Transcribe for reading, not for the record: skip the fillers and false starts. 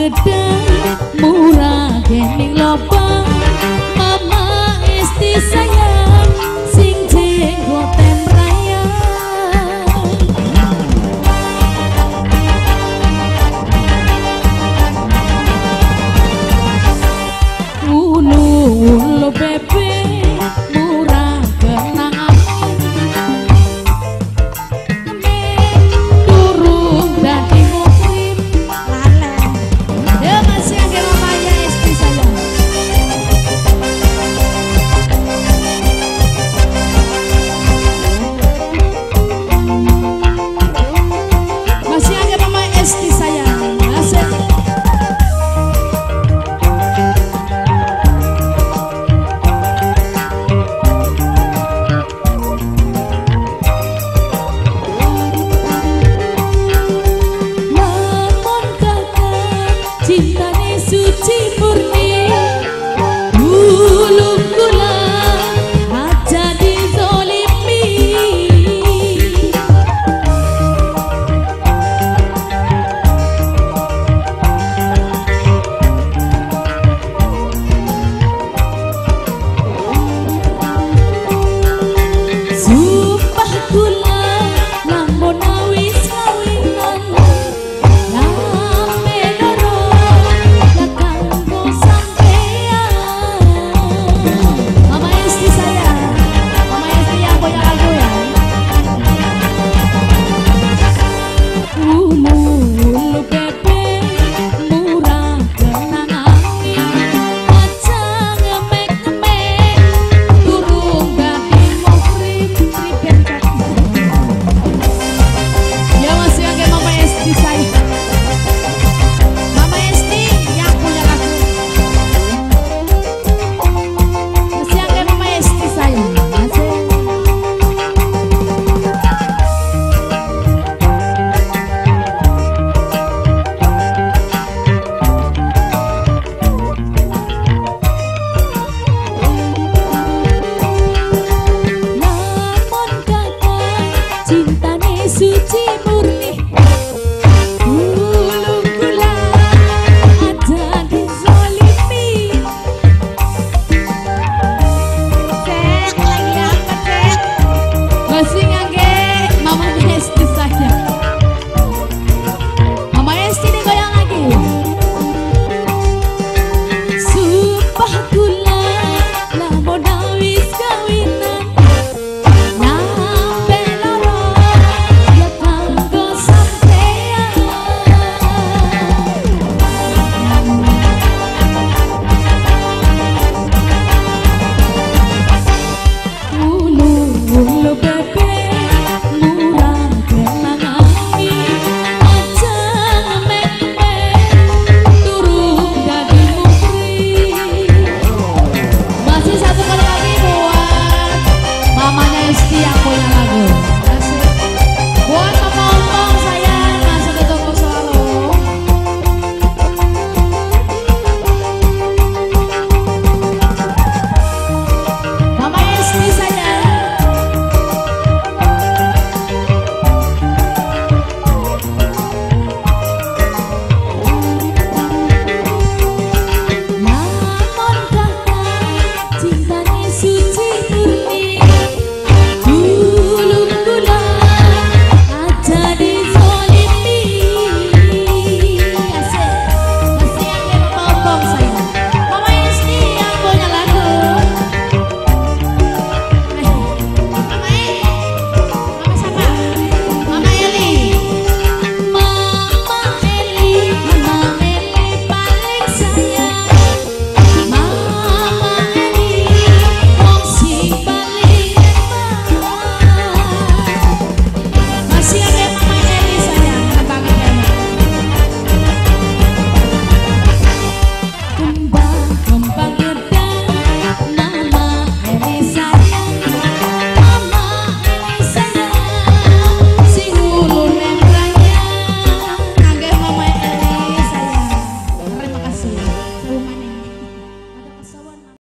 gede murah gening lopo mama esti sayang sing jenggoten rayang ulu ulu bebe.